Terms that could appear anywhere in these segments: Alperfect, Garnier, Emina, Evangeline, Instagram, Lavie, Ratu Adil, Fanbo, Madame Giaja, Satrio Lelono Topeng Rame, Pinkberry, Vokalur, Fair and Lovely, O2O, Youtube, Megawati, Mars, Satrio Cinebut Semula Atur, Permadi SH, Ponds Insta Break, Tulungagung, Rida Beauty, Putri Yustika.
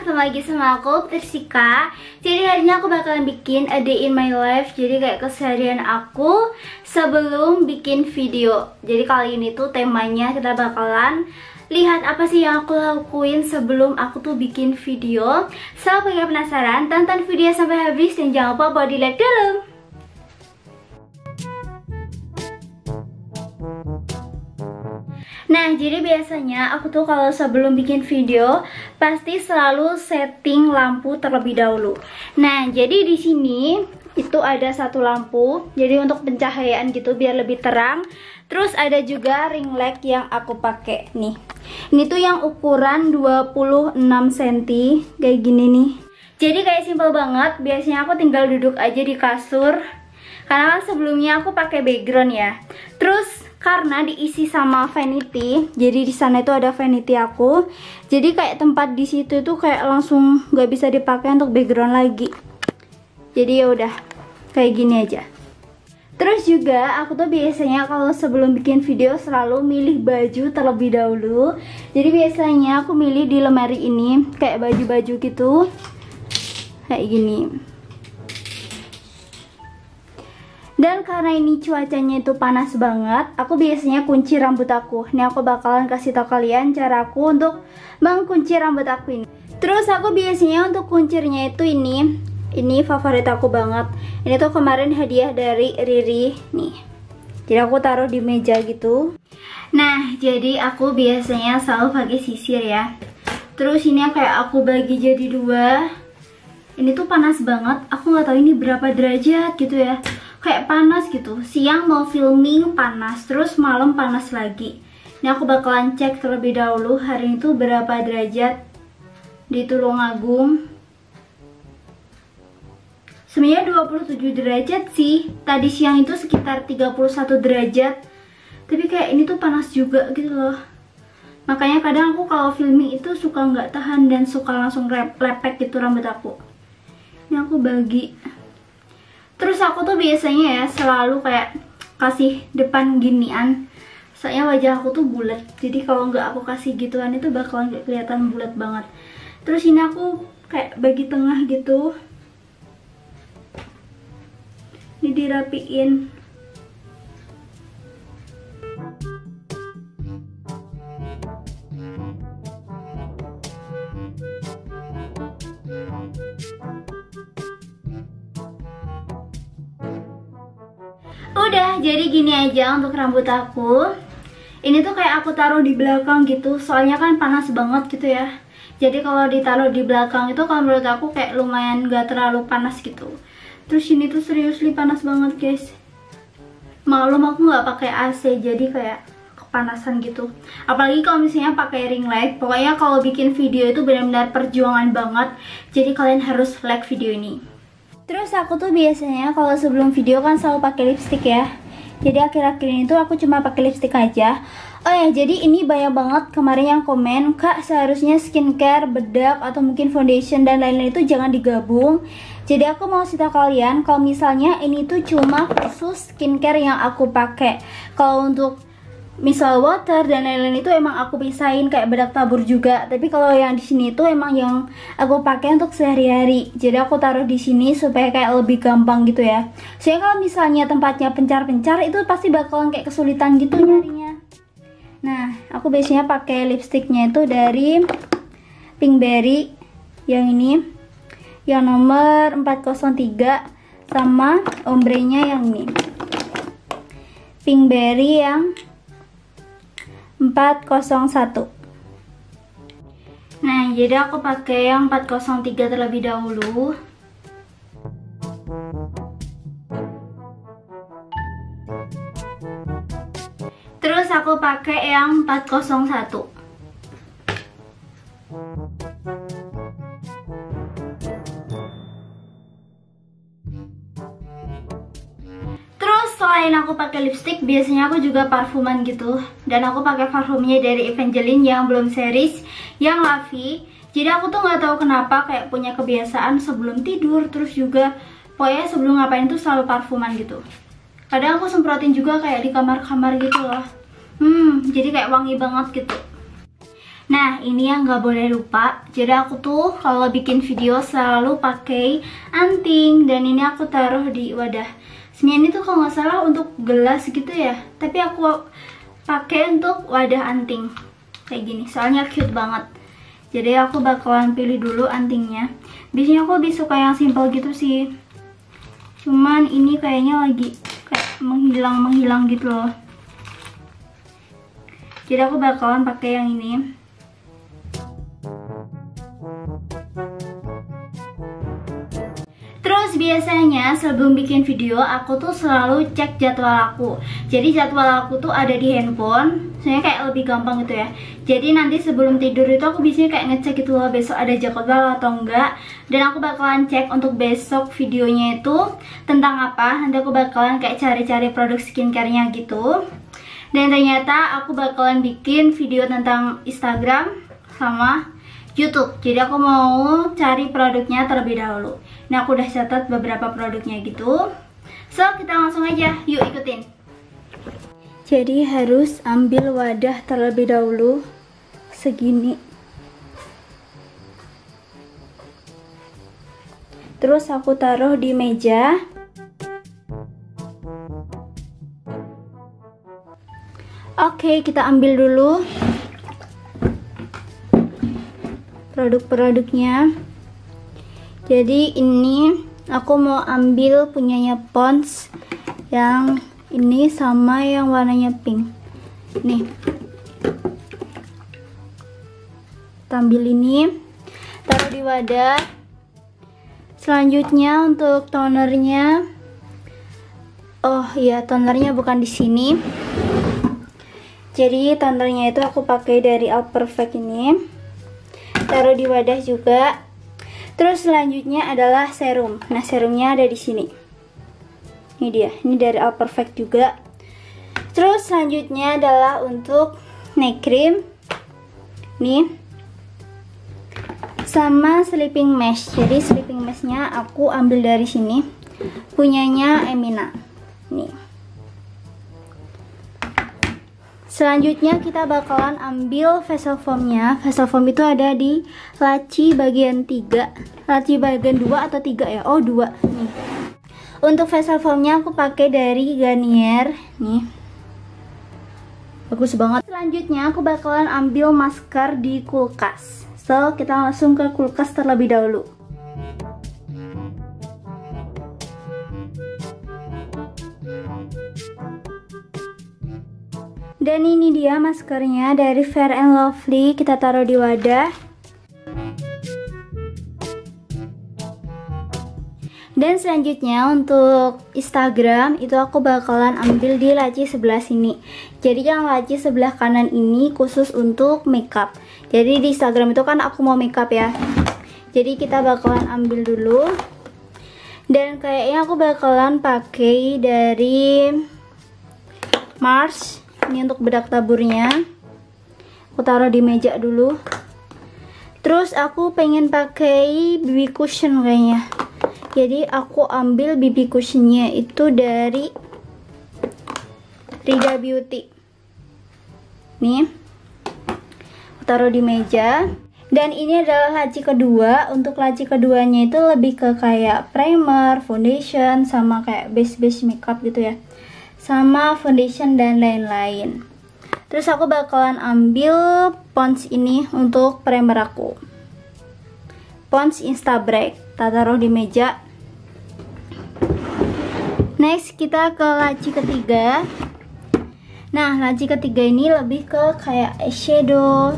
ketemu lagi sama aku, Putri Yustika. Jadi hari ini aku bakalan bikin a day in my life. Jadi kayak keseharian aku sebelum bikin video. Jadi kali ini tuh temanya kita bakalan lihat apa sih yang aku lakuin sebelum aku tuh bikin video. So, bagi yang penasaran, tonton video sampai habis dan jangan lupa buat di like dulu. Nah, jadi biasanya aku tuh kalau sebelum bikin video pasti selalu setting lampu terlebih dahulu. Nah, jadi di sini itu ada satu lampu, jadi untuk pencahayaan gitu biar lebih terang. Terus ada juga ring light yang aku pakai nih. Ini tuh yang ukuran 26 cm kayak gini nih. Jadi kayak simple banget. Biasanya aku tinggal duduk aja di kasur. Karena kan sebelumnya aku pakai background ya. Terus karena diisi sama vanity, jadi di sana itu ada vanity aku. Jadi kayak tempat di situ tuh kayak langsung nggak bisa dipakai untuk background lagi. Jadi ya udah kayak gini aja. Terus juga aku tuh biasanya kalau sebelum bikin video selalu milih baju terlebih dahulu. Jadi biasanya aku milih di lemari ini kayak baju-baju gitu, kayak gini. Dan karena ini cuacanya itu panas banget, aku biasanya kunci rambut aku. Ini aku bakalan kasih tau kalian cara aku untuk mengkunci rambut aku ini. Terus aku biasanya untuk kuncirnya itu ini favorit aku banget. Ini tuh kemarin hadiah dari Riri nih. Jadi aku taruh di meja gitu. Nah, jadi aku biasanya selalu pakai sisir ya. Terus ini kayak aku bagi jadi dua. Ini tuh panas banget. Aku nggak tahu ini berapa derajat gitu ya. Kayak panas gitu, siang mau filming panas, terus malam panas lagi. Ini aku bakalan cek terlebih dahulu hari itu berapa derajat di Tulungagung. Sebenarnya 27 derajat sih, tadi siang itu sekitar 31 derajat. Tapi kayak ini tuh panas juga gitu loh. Makanya kadang aku kalau filming itu suka nggak tahan dan suka langsung lepek gitu rambut aku. Ini aku bagi. Terus aku tuh biasanya ya selalu kayak kasih depan ginian. Soalnya wajah aku tuh bulat. Jadi kalau nggak aku kasih gituan itu bakalan nggak kelihatan bulat banget. Terus ini aku kayak bagi tengah gitu. Ini dirapiin. Udah, jadi gini aja untuk rambut aku. Ini tuh kayak aku taruh di belakang gitu, soalnya kan panas banget gitu ya. Jadi kalau ditaruh di belakang itu kalau menurut aku kayak lumayan gak terlalu panas gitu. Terus ini tuh seriously panas banget guys. Malum aku gak pakai AC, jadi kayak kepanasan gitu. Apalagi kalau misalnya pakai ring light. Pokoknya kalau bikin video itu benar-benar perjuangan banget. Jadi kalian harus like video ini. Terus aku tuh biasanya kalau sebelum video kan selalu pakai lipstick ya. Jadi akhir-akhir ini tuh aku cuma pakai lipstick aja. Oh ya, jadi ini banyak banget kemarin yang komen, "Kak, seharusnya skincare, bedak, atau mungkin foundation dan lain-lain itu jangan digabung." Jadi aku mau cerita kalian kalau misalnya ini tuh cuma khusus skincare yang aku pakai. Kalau untuk misal water dan lain-lain itu emang aku pisahin kayak bedak tabur juga. Tapi kalau yang di sini itu emang yang aku pakai untuk sehari-hari. Jadi aku taruh di sini supaya kayak lebih gampang gitu ya. Soalnya kalau misalnya tempatnya pencar-pencar itu pasti bakalan kayak kesulitan gitu nyarinya. Nah, aku biasanya pakai lipstiknya itu dari Pinkberry yang ini, yang nomor 403, sama ombrenya yang ini, Pinkberry yang 401. Nah, jadi aku pakai yang 403 terlebih dahulu. Terus aku pakai yang 401. Selain aku pakai lipstick, biasanya aku juga parfuman gitu. Dan aku pakai parfumnya dari Evangeline yang belum series, yang Lavie. Jadi aku tuh nggak tahu kenapa kayak punya kebiasaan sebelum tidur, terus juga pokoknya sebelum ngapain tuh selalu parfuman gitu. Kadang aku semprotin juga kayak di kamar-kamar gitu loh. Jadi kayak wangi banget gitu. Nah, ini yang nggak boleh lupa. Jadi aku tuh kalau bikin video selalu pakai anting, dan ini aku taruh di wadah. Sebenarnya ini tuh kalau nggak salah untuk gelas gitu ya, tapi aku pakai untuk wadah anting kayak gini, soalnya cute banget. Jadi aku bakalan pilih dulu antingnya. Biasanya aku lebih suka yang simple gitu sih, cuman ini kayaknya lagi kayak menghilang gitu loh. Jadi aku bakalan pakai yang ini. Terus biasanya sebelum bikin video aku tuh selalu cek jadwal aku. Jadi jadwal aku tuh ada di handphone, soalnya kayak lebih gampang gitu ya. Jadi nanti sebelum tidur itu aku biasanya kayak ngecek gitu loh, besok ada jadwal atau enggak. Dan aku bakalan cek untuk besok videonya itu tentang apa. Nanti aku bakalan kayak cari-cari produk skincare-nya gitu. Dan ternyata aku bakalan bikin video tentang Instagram sama YouTube. Jadi aku mau cari produknya terlebih dahulu. Nah, aku udah catat beberapa produknya gitu. So, kita langsung aja, yuk ikutin. Jadi harus ambil wadah terlebih dahulu segini. Terus aku taruh di meja. Oke, kita ambil dulu produk-produknya. Jadi ini aku mau ambil punyanya Ponds, yang ini sama yang warnanya pink. Nih, kita ambil ini, taruh di wadah. Selanjutnya untuk tonernya, oh iya, tonernya bukan di sini. Jadi tonernya itu aku pakai dari Alperfect ini. Taruh di wadah juga. Terus selanjutnya adalah serum. Nah, serumnya ada di sini. Ini dia. Ini dari Alperfect juga. Terus selanjutnya adalah untuk night cream. Nih. Sama sleeping mask. Jadi sleeping masknya aku ambil dari sini. Punyanya Emina. Nih. Selanjutnya kita bakalan ambil facial foamnya. Facial foam itu ada di laci bagian 3, laci bagian 2 atau 3 ya? Oh 2 nih. Untuk facial foamnya aku pakai dari Garnier nih, bagus banget. Selanjutnya aku bakalan ambil masker di kulkas. So, kita langsung ke kulkas terlebih dahulu. Dan ini dia maskernya dari Fair and Lovely, kita taruh di wadah. Dan selanjutnya untuk Instagram itu aku bakalan ambil di laci sebelah sini. Jadi yang laci sebelah kanan ini khusus untuk makeup. Jadi di Instagram itu kan aku mau makeup ya. Jadi kita bakalan ambil dulu. Dan kayaknya aku bakalan pakai dari Mars. Ini untuk bedak taburnya, aku taruh di meja dulu. Terus aku pengen pakai BB cushion kayaknya. Jadi aku ambil BB cushionnya itu dari Rida Beauty. Nih, aku taruh di meja. Dan ini adalah laci kedua. Untuk laci keduanya itu lebih ke kayak primer, foundation, sama kayak base makeup gitu ya, sama foundation dan lain-lain. Terus aku bakalan ambil Ponds ini untuk primer aku, Ponds Insta Break, taruh di meja. Next kita ke laci ketiga. Nah, laci ketiga ini lebih ke kayak eyeshadow,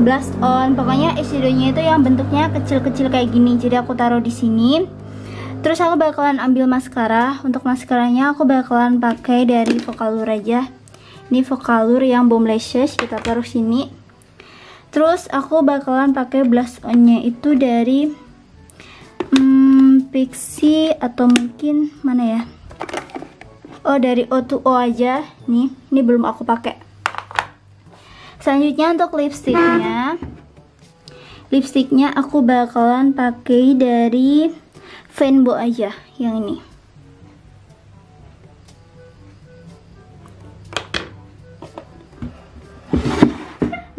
blush on, pokoknya eyeshadownya itu yang bentuknya kecil-kecil kayak gini. Jadi aku taruh di sini. Terus aku bakalan ambil maskara. Untuk maskaranya aku bakalan pakai dari Vokalur aja. Ini Vokalur yang Bomb Lashes, kita taruh sini. Terus aku bakalan pakai blush on-nya itu dari Pixie atau mungkin mana ya? Oh, dari O2O aja. Nih, ini belum aku pakai. Selanjutnya untuk lipstiknya. Lipstiknya aku bakalan pakai dari Fanbo aja, yang ini.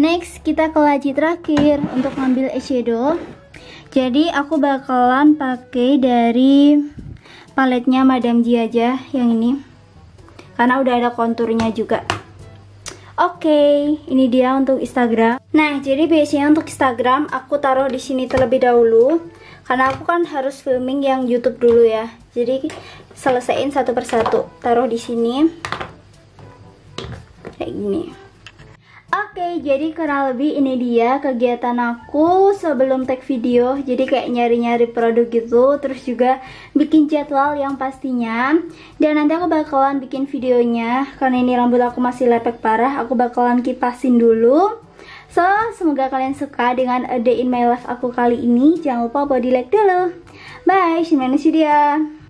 Next kita ke laci terakhir untuk ngambil eyeshadow. Jadi aku bakalan pakai dari paletnya Madame Giaja yang ini, karena udah ada konturnya juga. Oke, ini dia untuk Instagram. Nah, jadi biasanya untuk Instagram aku taruh di sini terlebih dahulu, karena aku kan harus filming yang YouTube dulu ya. Jadi selesaiin satu persatu, taruh di sini kayak gini. Oke, jadi kurang lebih ini dia kegiatan aku sebelum take video. Jadi kayak nyari-nyari produk gitu, terus juga bikin jadwal yang pastinya. Dan nanti aku bakalan bikin videonya, karena ini rambut aku masih lepek parah, aku bakalan kipasin dulu. So, semoga kalian suka dengan a day in my life aku kali ini. Jangan lupa body like dulu. Bye, see you next video.